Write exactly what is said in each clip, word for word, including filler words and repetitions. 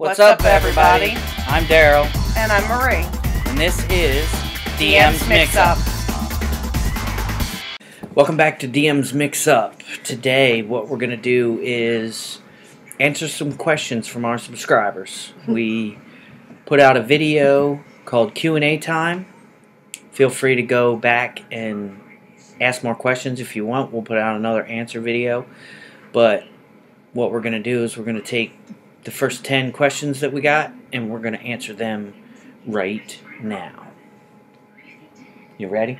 What's, What's up, up everybody? everybody? I'm Daryl. And I'm Marie. And this is D M's MixUp. Welcome back to D M's MixUp. Today what we're going to do is answer some questions from our subscribers. We put out a video called Q and A Time. Feel free to go back and ask more questions if you want. We'll put out another answer video. But what we're going to do is we're going to take the first ten questions that we got, and we're going to answer them right now. You ready?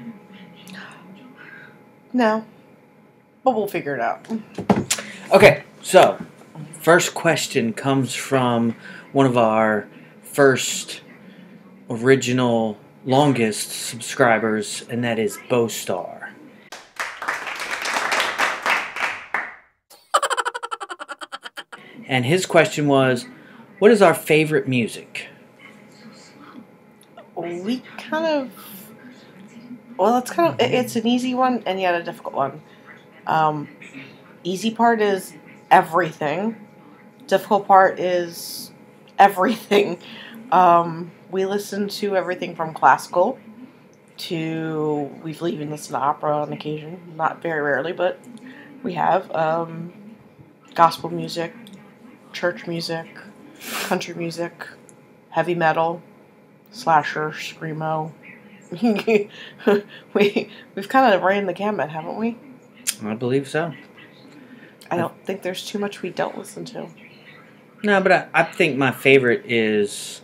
No, but we'll figure it out. Okay, so first question comes from one of our first original longest subscribers, and that is Bow Star. And his question was, what is our favorite music? We kind of, well, it's kind of, it's an easy one and yet a difficult one. Um, easy part is everything. Difficult part is everything. Um, we listen to everything from classical to, we've even listened to opera on occasion. Not very rarely, but we have. Um, gospel music. Church music, country music, heavy metal, slasher, screamo. we we've kind of ran the gamut, haven't we? I believe so. I don't think there's too much we don't listen to. No, but I, I think my favorite is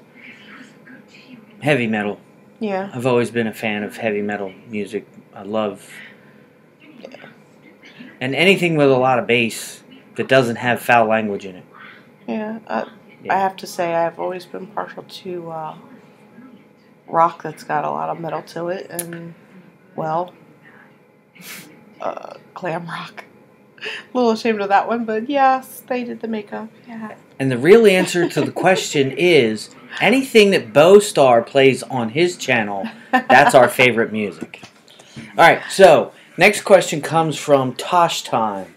heavy metal. Yeah. I've always been a fan of heavy metal music. I love, yeah. And anything with a lot of bass that doesn't have foul language in it. Yeah, uh, yeah, I have to say I've always been partial to uh, rock that's got a lot of metal to it, and, well, uh, glam rock. A little ashamed of that one, but yes, they did the makeup, yeah. And the real answer to the question is, anything that Bow Star plays on his channel, that's our favorite music. All right, so next question comes from Tosh Time.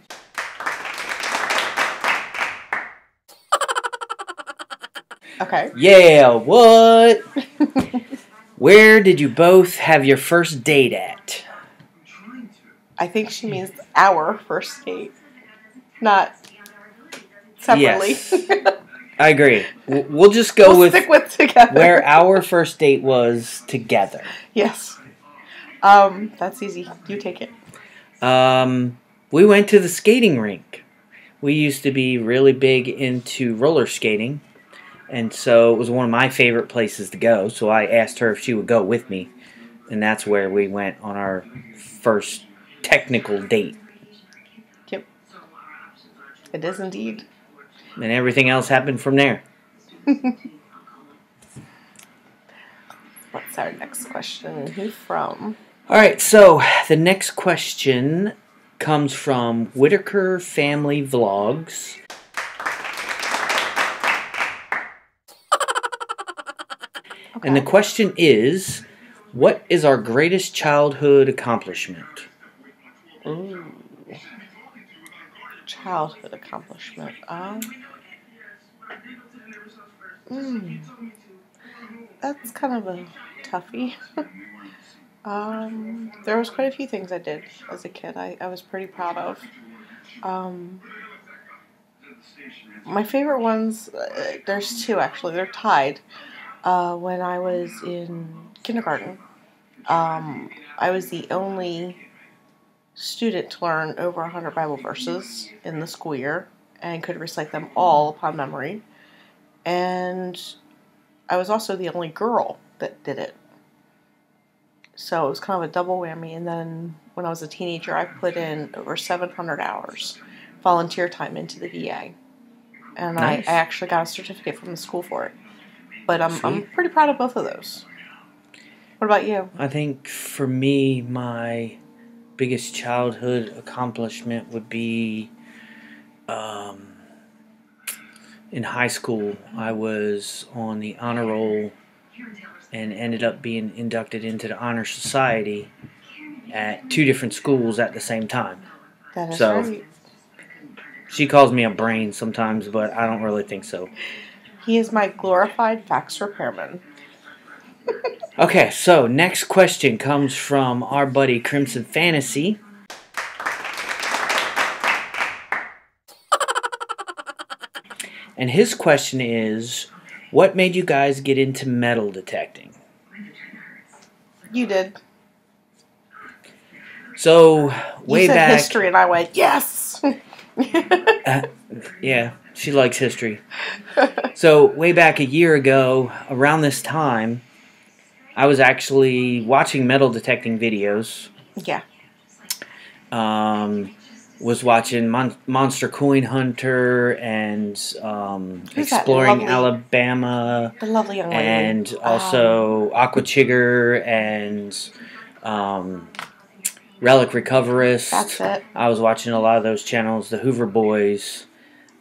Okay. Yeah, what? Where did you both have your first date at? I think she means our first date, not separately. Yes. I agree. We'll just go we'll with, stick with together. Where our first date was together. Yes. Um, that's easy. You take it. Um, we went to the skating rink. We used to be really big into roller skating. And so it was one of my favorite places to go, so I asked her if she would go with me. And that's where we went on our first technical date. Yep. It is indeed. And everything else happened from there. What's our next question? Who from? All right, so the next question comes from Whitaker Family Vlogs. Okay. And the question is, what is our greatest childhood accomplishment? Ooh. Childhood accomplishment. Um, mm, that's kind of a toughie. um, there was quite a few things I did as a kid I, I was pretty proud of. Um, my favorite ones, uh, there's two actually, they're tied. Uh, when I was in kindergarten, um, I was the only student to learn over one hundred Bible verses in the school year and could recite them all upon memory. And I was also the only girl that did it. So it was kind of a double whammy. And then when I was a teenager, I put in over seven hundred hours volunteer time into the V A. And nice. I, I actually got a certificate from the school for it. But I'm, I'm pretty proud of both of those. What about you? I think for me, my biggest childhood accomplishment would be um, in high school. I was on the honor roll and ended up being inducted into the Honor Society at two different schools at the same time. That is so, right. She calls me a brain sometimes, but I don't really think so. He is my glorified fax repairman. Okay, so next question comes from our buddy Crimson Fantasy. And his question is, what made you guys get into metal detecting? You did. So, way you said back... history, and I went, yes! uh, yeah, she likes history. So, way back a year ago, around this time, I was actually watching metal detecting videos. Yeah. Um... was watching Mon Monster Coin Hunter and um, Exploring Alabama. The lovely young lady. And also um, Aquachigger and um, Relic Recoverist. That's it. I was watching a lot of those channels, the Hoover Boys.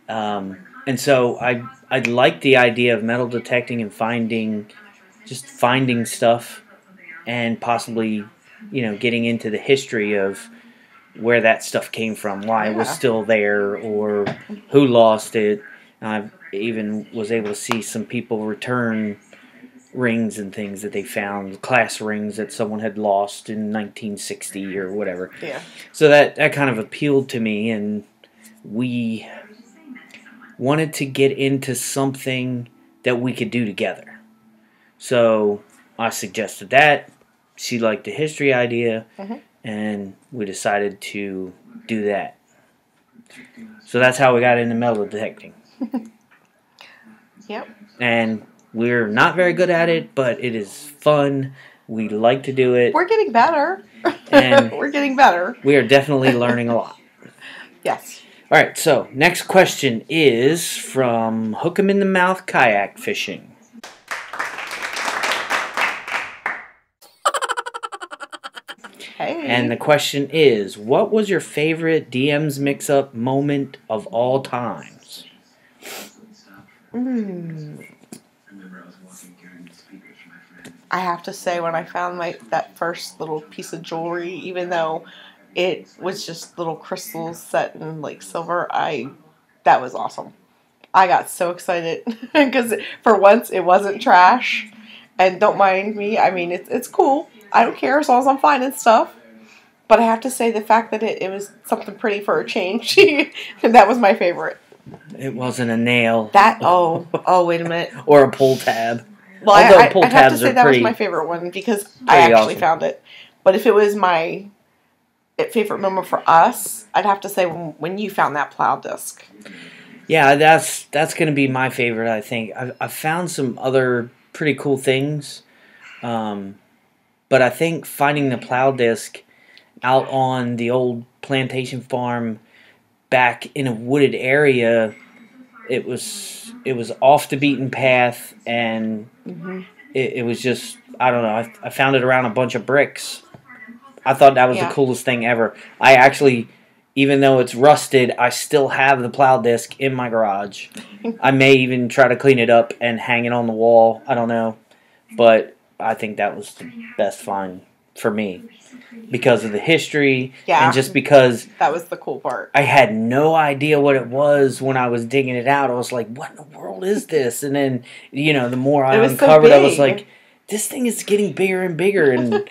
Um, and so I I liked the idea of metal detecting and finding, just finding stuff and possibly, you know, getting into the history of where that stuff came from, why yeah. it was still there, or who lost it. I even was able to see some people return rings and things that they found, class rings that someone had lost in nineteen sixty or whatever. Yeah. So that, that kind of appealed to me, and we wanted to get into something that we could do together. So I suggested that. She liked the history idea. Mm-hmm. And we decided to do that. So that's how we got into metal detecting. Yep. And we're not very good at it, but it is fun. We like to do it. We're getting better. And we're getting better. We are definitely learning a lot. Yes. All right, so next question is from Hook'Em-In-The-Mouth Kayak Fishing. Hey. And the question is, what was your favorite D M's mix-up moment of all times? Mm. I have to say, when I found my that first little piece of jewelry, even though it was just little crystals set in like silver, I that was awesome. I got so excited because for once it wasn't trash. And don't mind me. I mean, it's it's cool. I don't care as long as I'm finding stuff. But I have to say the fact that it, it was something pretty for a change, that was my favorite. It wasn't a nail. That, oh, oh, wait a minute. Or a pull tab. Well, Although I, pull I, I have to say that pretty, was my favorite one because I actually awesome. found it. But if it was my favorite moment for us, I'd have to say when, when you found that plow disc. Yeah, that's, that's going to be my favorite, I think. I've, I've found some other pretty cool things. Um... But I think finding the plow disc out on the old plantation farm back in a wooded area, it was it was off the beaten path, and mm-hmm. it, it was just, I don't know, I, I found it around a bunch of bricks. I thought that was yeah. the coolest thing ever. I actually, even though it's rusted, I still have the plow disc in my garage. I may even try to clean it up and hang it on the wall. I don't know, but I think that was the best find for me because of the history yeah, and just because that was the cool part. I had no idea what it was when I was digging it out. I was like, what in the world is this? And then, you know, the more I uncovered, so I was like, this thing is getting bigger and bigger. And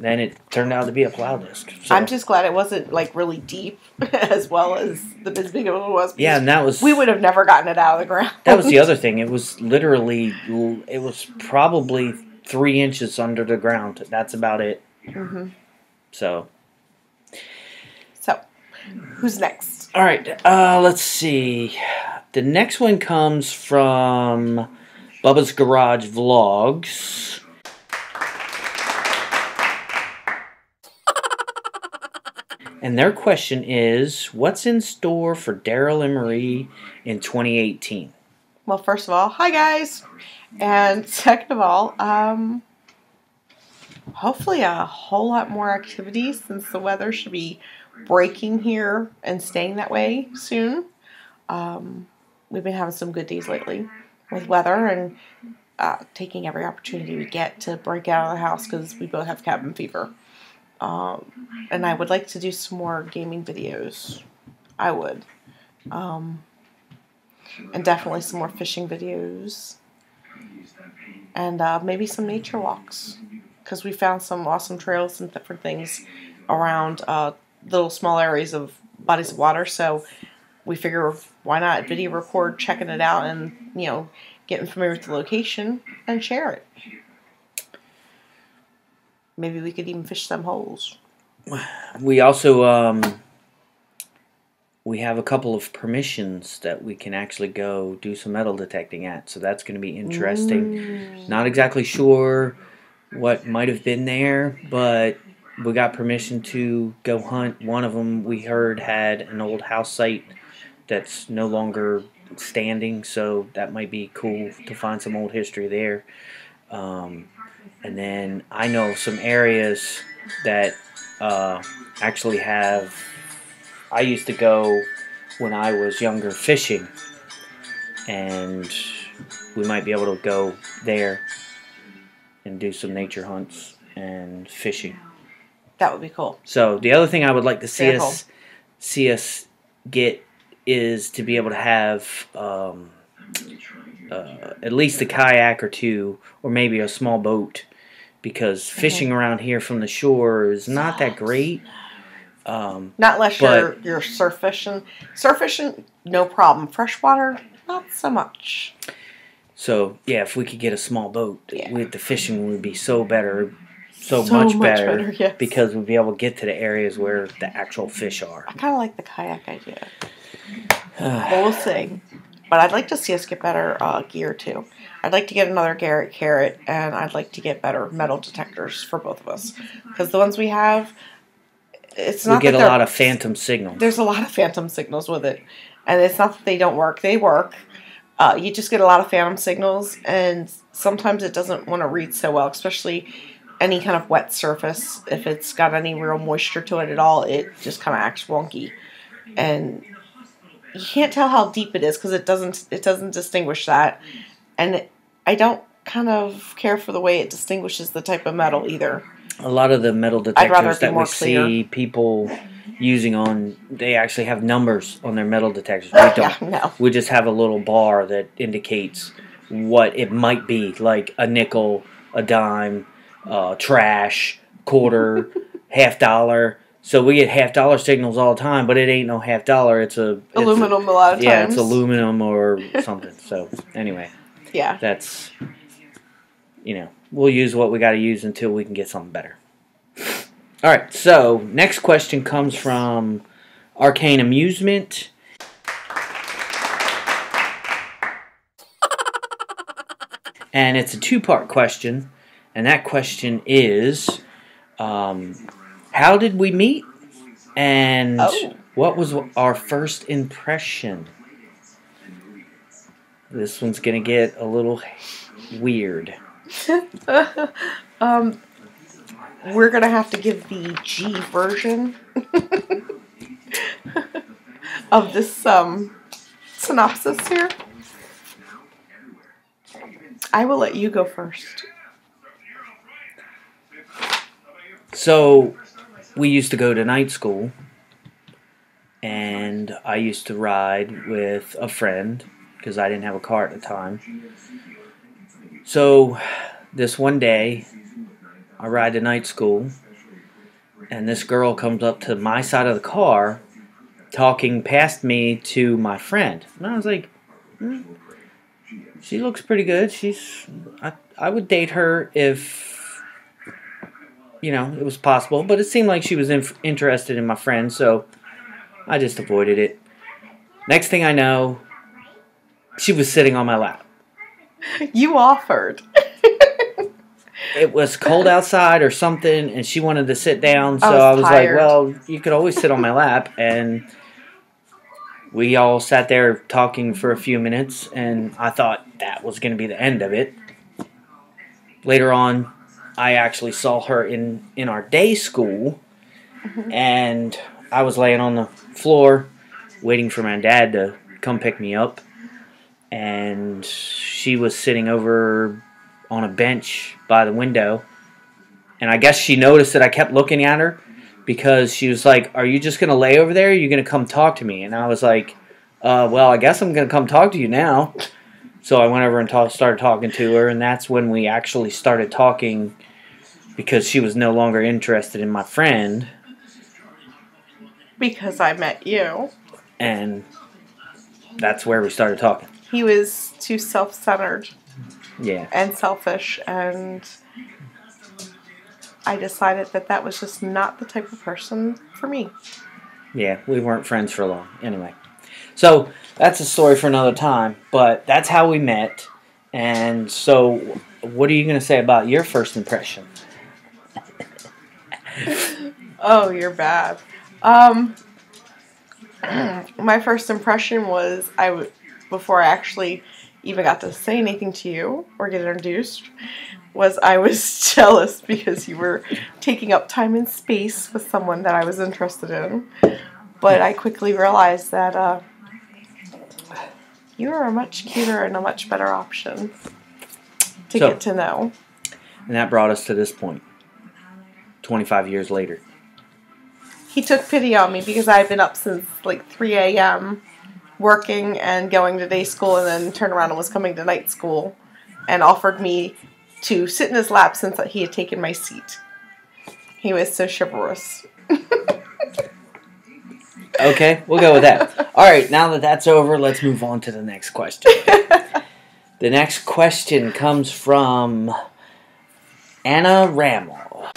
then it turned out to be a plow disc. So. I'm just glad it wasn't, like, really deep as well as the as big of it was. Yeah, and that was... we would have never gotten it out of the ground. That was the other thing. It was literally... it was probably... three inches under the ground. That's about it. Mm-hmm. So. So, who's next? All right. Uh, let's see. The next one comes from Bubba's Garage Vlogs. And their question is, what's in store for Daryl and Marie in twenty eighteen? Well, first of all, hi guys. And second of all, um, hopefully a whole lot more activity since the weather should be breaking here and staying that way soon. Um, we've been having some good days lately with weather and uh, taking every opportunity we get to break out of the house because we both have cabin fever. Um, and I would like to do some more gaming videos. I would. Um, and definitely some more fishing videos, and uh, maybe some nature walks, because we found some awesome trails and different things around uh, little small areas of bodies of water, so we figure why not video record checking it out and, you know, getting familiar with the location and share it. Maybe we could even fish some holes. We also, um, we have a couple of permissions that we can actually go do some metal detecting at, so that's going to be interesting. Mm. Not exactly sure what might have been there, but we got permission to go hunt. One of them we heard had an old house site that's no longer standing, so that might be cool to find some old history there. Um, and then I know some areas that uh, actually have, I used to go when I was younger fishing, and we might be able to go there and do some nature hunts and fishing. That would be cool. So the other thing I would like to see us see us get is to be able to have um, uh, at least a kayak or two, or maybe a small boat, because fishing okay. around here from the shore is not that great. Um, not unless you're, you're surf fishing. Surf fishing, no problem. Freshwater, not so much. So, yeah, if we could get a small boat, yeah. with the fishing would be so better. So, so much, much better, better yes. because we'll be able to get to the areas where the actual fish are. I kind of like the kayak idea. We'll see. But I'd like to see us get better uh, gear, too. I'd like to get another Garrett Carrot, and I'd like to get better metal detectors for both of us. Because the ones we have, it's not we get that a lot of phantom signals. There's a lot of phantom signals with it. And it's not that they don't work. They work. Uh, you just get a lot of phantom signals, and sometimes it doesn't want to read so well, especially any kind of wet surface. If it's got any real moisture to it at all, it just kind of acts wonky, and you can't tell how deep it is because it doesn't it doesn't distinguish that. And it, I don't kind of care for the way it distinguishes the type of metal either. A lot of the metal detectors that we clear. see people using on, they actually have numbers on their metal detectors. We don't. Yeah, no. We just have a little bar that indicates what it might be, like a nickel, a dime. Uh, trash, quarter, half dollar. So we get half dollar signals all the time, but it ain't no half dollar. It's a it's aluminum a, a lot of times. Yeah, it's aluminum or something. So anyway, yeah, that's, you know, we'll use what we got to use until we can get something better. All right. So next question comes from Arcane Amusement. And it's a two-part question. And that question is, um, how did we meet, and oh. what was our first impression? This one's going to get a little weird. um, we're going to have to give the G version of this um, synopsis here. I will let you go first. So, we used to go to night school, and I used to ride with a friend, because I didn't have a car at the time. So, this one day, I ride to night school, and this girl comes up to my side of the car, talking past me to my friend. And I was like, hmm, she looks pretty good. She's, I, I would date her if, you know, it was possible, but it seemed like she was in interested in my friend, so I just avoided it. Next thing I know, she was sitting on my lap. You offered. It was cold outside or something, and she wanted to sit down, so I was, I was like, well, you could always sit on my lap, and we all sat there talking for a few minutes, and I thought that was going to be the end of it. Later on, I actually saw her in, in our day school, and I was laying on the floor waiting for my dad to come pick me up, and she was sitting over on a bench by the window, and I guess she noticed that I kept looking at her, because she was like, are you just going to lay over there, or are you going to come talk to me? And I was like, uh, well, I guess I'm going to come talk to you now. So I went over and talk, started talking to her, and that's when we actually started talking because she was no longer interested in my friend. Because I met you. And that's where we started talking. He was too self-centered. Yeah. And selfish, and I decided that that was just not the type of person for me. Yeah, we weren't friends for long. Anyway, so that's a story for another time, but that's how we met. And so what are you going to say about your first impression? Oh, you're bad. Um, my first impression was, I w before I actually even got to say anything to you or get introduced, was I was jealous because you were taking up time and space with someone that I was interested in. But I quickly realized that uh, you were a much cuter and a much better option to so, get to know. And that brought us to this point, twenty-five years later. He took pity on me because I had been up since like three A M working and going to day school, and then turned around and was coming to night school, and offered me to sit in his lap since he had taken my seat. He was so chivalrous. Okay, we'll go with that. All right, now that that's over, let's move on to the next question. The next question comes from Anna Rammel.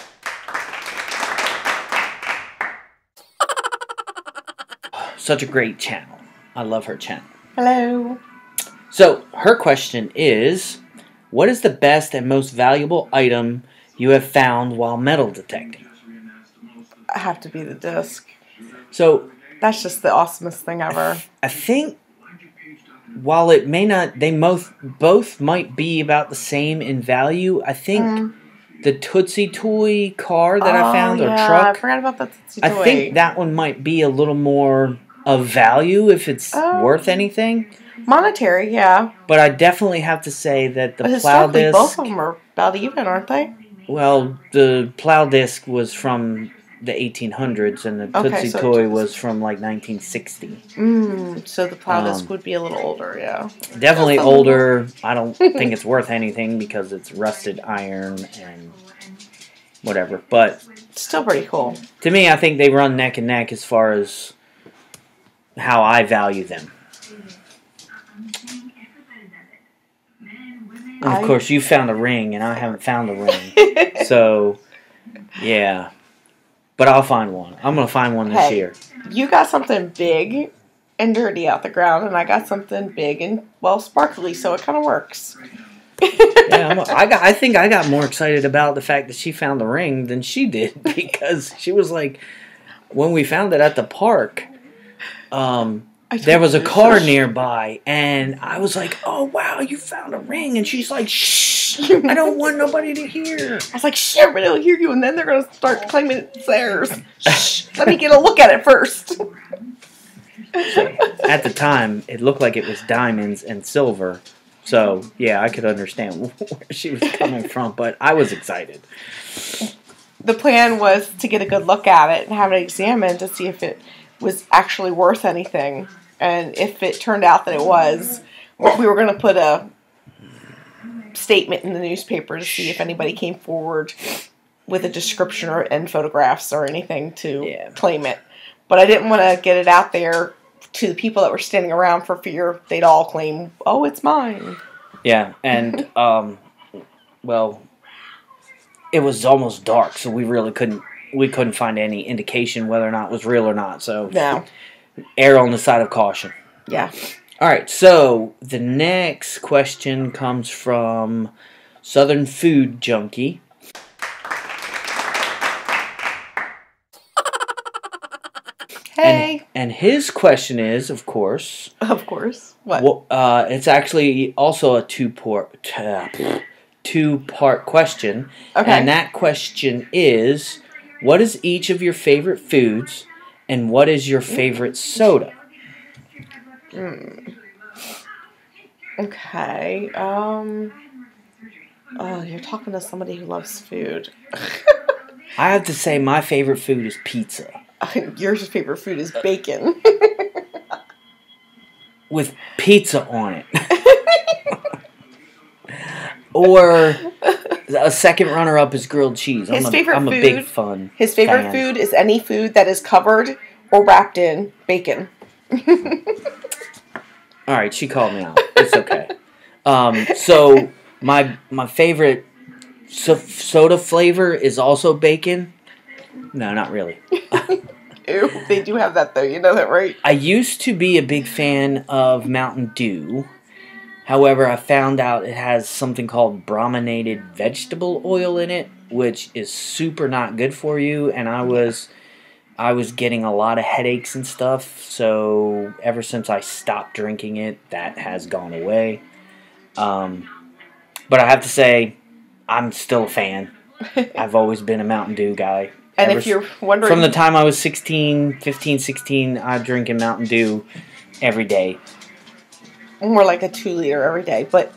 Such a great channel. I love her channel. Hello. So, her question is, what is the best and most valuable item you have found while metal detecting? I have to be the disc. So that's just the awesomest thing ever. I think while it may not, they both, both might be about the same in value. I think mm. the Tootsie Toy car that oh, I found, yeah, or truck. I forgot about the Tootsie Toy. I think that one might be a little more of value if it's um, worth anything. Monetary, yeah. But I definitely have to say that the but plow disc... both of them are about even, aren't they? Well, the plow disc was from the eighteen hundreds, and the Tootsie okay, so Toy was from, like, nineteen sixty. Mm, so the plow um, disc would be a little older, yeah. Definitely older. I don't think it's worth anything because it's rusted iron and whatever, but... still pretty cool. To me, I think they run neck and neck as far as how I value them. And of course, you found a ring, and I haven't found a ring. So, yeah. But I'll find one. I'm going to find one this hey, year. You got something big and dirty out the ground, and I got something big and, well, sparkly, so it kind of works. Yeah, I'm a, I, got, I think I got more excited about the fact that she found the ring than she did, because she was like, when we found it at the park, um... there was a car nearby, and I was like, oh, wow, you found a ring. And she's like, shh, I don't want nobody to hear. I was like, shh, everybody will hear you, and then they're going to start claiming it's theirs. Shh, let me get a look at it first. So, at the time, it looked like it was diamonds and silver. So, yeah, I could understand where she was coming from, but I was excited. The plan was to get a good look at it and have it examined to see if it was actually worth anything, and if it turned out that it was, we were going to put a statement in the newspaper to see if anybody came forward with a description or and photographs or anything to yeah. claim it. But I didn't want to get it out there to the people that were standing around for fear they'd all claim, oh, it's mine. Yeah, and um, well, it was almost dark, so we really couldn't We couldn't find any indication whether or not it was real or not. So, no. Err on the side of caution. Yeah. All right. So, the next question comes from Southern Food Junkie. Hey. And, and his question is, of course. Of course. What? Well, uh, it's actually also a two-part uh, two-part question. Okay. And that question is, what is each of your favorite foods, and what is your favorite soda? Mm. Okay. Um. Oh, you're talking to somebody who loves food. I have to say my favorite food is pizza. Your favorite food is bacon. with pizza on it. Or a second runner-up is grilled cheese. His I'm, a, favorite I'm food, a big fun His favorite fan. food is any food that is covered or wrapped in bacon. All right, she called me out. It's okay. Um, so my my favorite so soda flavor is also bacon. No, not really. Ew, they do have that though. You know that, right? I used to be a big fan of Mountain Dew. However, I found out it has something called brominated vegetable oil in it, which is super not good for you. And I was, I was getting a lot of headaches and stuff. So ever since I stopped drinking it, that has gone away. Um, but I have to say, I'm still a fan. I've always been a Mountain Dew guy. And ever, if you're wondering, from the time I was sixteen, fifteen, sixteen, I'm drinking Mountain Dew every day. More like a two liter every day, but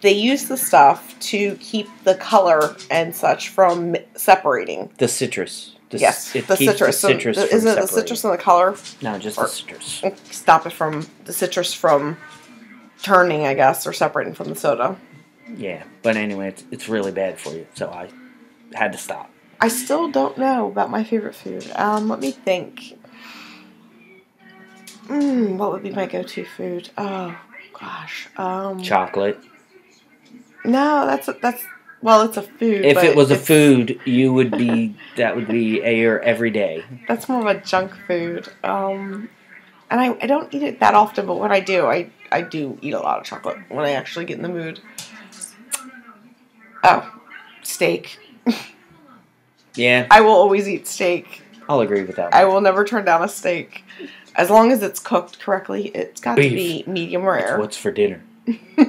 they use the stuff to keep the color and such from separating. The citrus. The yes, it the citrus. The citrus so the, isn't it the citrus and the color? No, just or, the citrus. Stop it from the citrus from turning, I guess, or separating from the soda. Yeah, but anyway, it's, it's really bad for you, so I had to stop. I still don't know about my favorite food. Um, let me think. Mm, what would be my go-to food? Oh, gosh. Um, Chocolate. No, that's a, that's well, it's a food. If it was a food, you would be that would be a your everyday. That's more of a junk food. Um, and I, I don't eat it that often, but when I do, I I do eat a lot of chocolate when I actually get in the mood. Oh, steak. Yeah. I will always eat steak. I'll agree with that one. I will never turn down a steak. As long as it's cooked correctly, it's got Beef. to be medium rare. That's what's for dinner. It's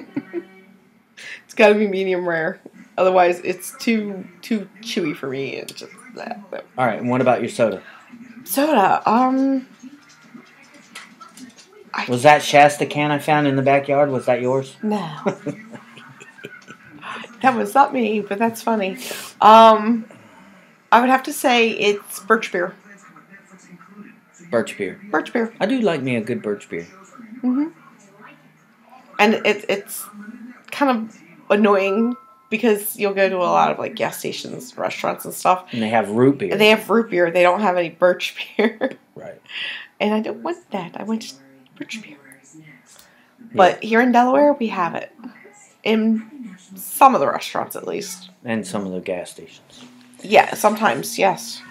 got to be medium rare. Otherwise, it's too too chewy for me. And just that. All right, and what about your soda? Soda, um... I, was that Shasta can I found in the backyard? Was that yours? No. That was not me, but that's funny. Um, I would have to say it's birch beer. Birch beer. Birch beer. I do like me a good birch beer. Mm-hmm. And it, it's kind of annoying because you'll go to a lot of like gas stations, restaurants and stuff. And they have root beer. And they have root beer. They don't have any birch beer. Right. And I don't want that. I want just birch beer. Yeah. But here in Delaware, we have it. In some of the restaurants, at least. And some of the gas stations. Yeah, sometimes, yes.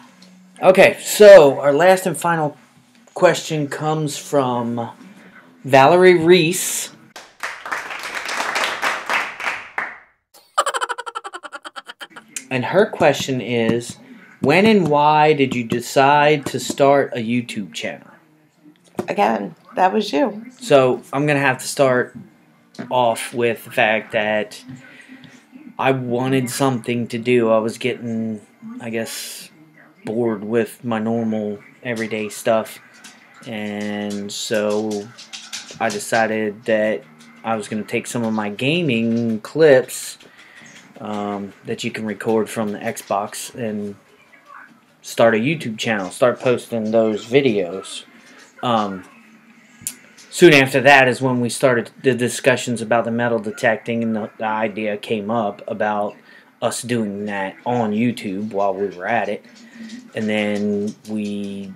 Okay, so our last and final question comes from Valerie Reese. And her question is, when and why did you decide to start a YouTube channel? Again, that was you. So I'm going to have to start off with the fact that I wanted something to do. I was getting, I guess, bored with my normal everyday stuff, and so I decided that I was going to take some of my gaming clips um, that you can record from the Xbox and start a YouTube channel, start posting those videos. Um, soon after that is when we started the discussions about the metal detecting, and the, the idea came up about us doing that on YouTube while we were at it. And then we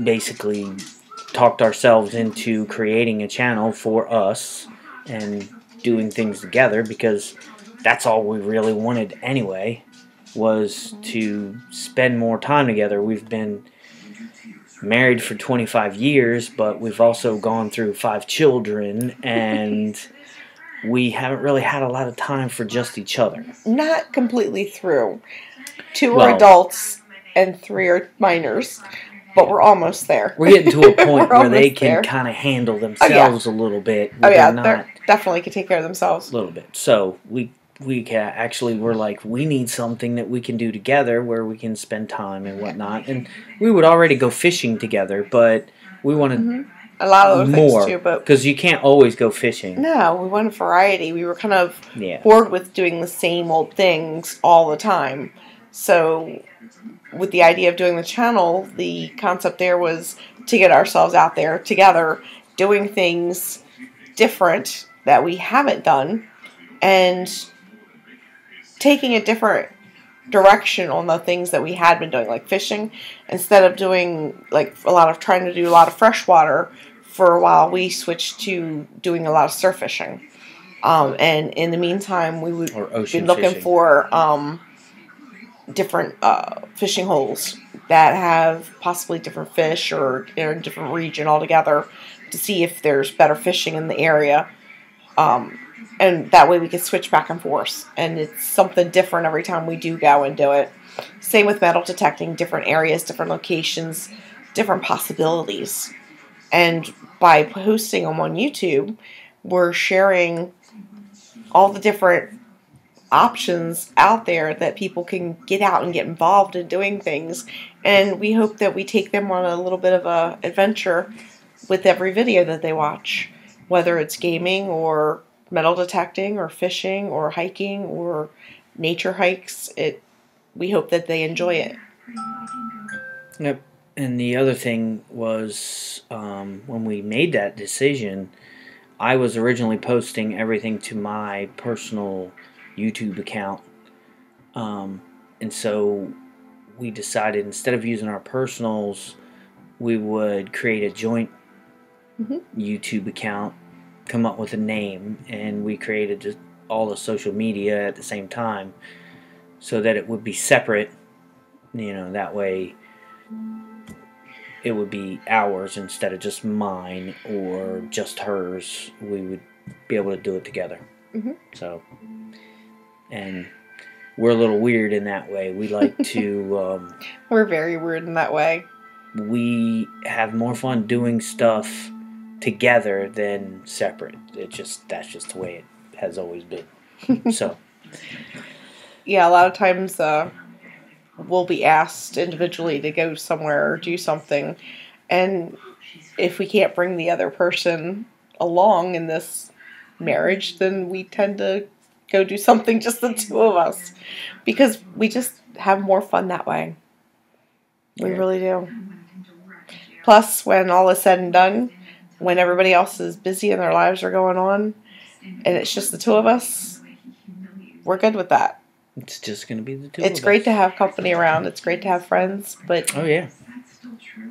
basically talked ourselves into creating a channel for us and doing things together, because that's all we really wanted anyway, was to spend more time together. We've been married for twenty-five years, but we've also gone through five children, and we haven't really had a lot of time for just each other. Not completely through. Two well, are adults and three are minors, but we're almost there. We're getting to a point where they can kind of handle themselves oh, yeah. a little bit. Oh yeah, they definitely can take care of themselves a little bit. So we we can actually we're like we need something that we can do together where we can spend time and whatnot. And we would already go fishing together, but we wanted mm-hmm. a lot of other more, things too, but because you can't always go fishing. No, we wanted variety. We were kind of yeah. bored with doing the same old things all the time. So with the idea of doing the channel, the concept there was to get ourselves out there together doing things different that we haven't done and taking a different direction on the things that we had been doing, like fishing. Instead of doing like a lot of trying to do a lot of freshwater for a while, we switched to doing a lot of surf fishing. Um, and in the meantime, we would be looking fishing. for um, different uh, fishing holes that have possibly different fish or in a different region altogether to see if there's better fishing in the area. Um, and that way we can switch back and forth. And it's something different every time we do go and do it. Same with metal detecting, different areas, different locations, different possibilities. And by posting them on YouTube, we're sharing all the different options out there that people can get out and get involved in doing things, and we hope that we take them on a little bit of a adventure with every video that they watch, whether it's gaming or metal detecting or fishing or hiking or nature hikes. It we hope that they enjoy it. Yep. And the other thing was um, when we made that decision, I was originally posting everything to my personal YouTube account, um, and so we decided instead of using our personals, we would create a joint mm-hmm. YouTube account, come up with a name, and we created just all the social media at the same time so that it would be separate, you know, that way it would be ours instead of just mine or just hers. We would be able to do it together. Mm-hmm. So, and we're a little weird in that way. We like to... Um, we're very weird in that way. We have more fun doing stuff together than separate. It just That's just the way it has always been. So, yeah, a lot of times uh, we'll be asked individually to go somewhere or do something. And if we can't bring the other person along in this marriage, then we tend to go do something just the two of us, because we just have more fun that way. We yeah. really do. Plus, when all is said and done, when everybody else is busy and their lives are going on, and it's just the two of us, we're good with that. It's just going to be the two of us. It's great to have company around. It's great to have friends, but oh yeah,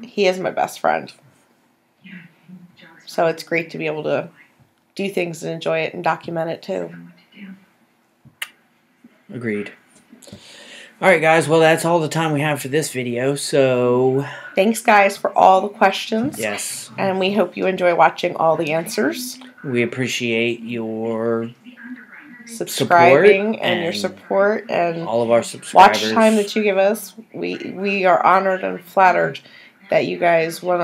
he is my best friend. So it's great to be able to do things and enjoy it and document it too. Agreed. Alright guys, well that's all the time we have for this video, so... Thanks guys for all the questions. Yes. And we hope you enjoy watching all the answers. We appreciate your... Subscribing and, and your support and... All of our subscribers. Watch time that you give us. We, we are honored and flattered that you guys want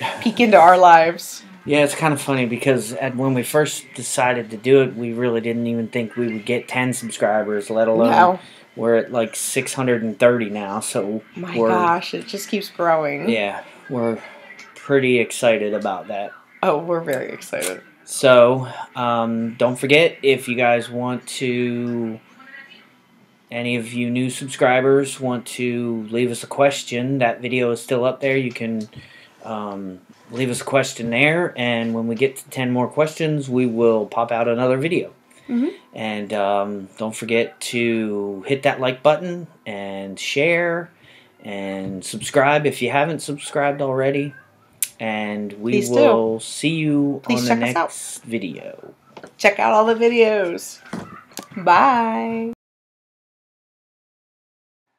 to peek into our lives. Yeah, it's kind of funny because at, when we first decided to do it, we really didn't even think we would get ten subscribers, let alone no. We're at like six hundred thirty now. So my we're, gosh, it just keeps growing. Yeah, we're pretty excited about that. Oh, we're very excited. So um, don't forget, if you guys want to, any of you new subscribers want to leave us a question, that video is still up there. You can... Um, leave us a question there, and when we get to ten more questions, we will pop out another video. Mm-hmm. And um, don't forget to hit that like button and share and subscribe if you haven't subscribed already. And we Please will do. see you Please on the next video. Check out all the videos. Bye.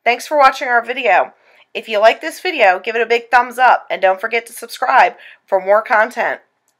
Thanks for watching our video. If you like this video, give it a big thumbs up and don't forget to subscribe for more content.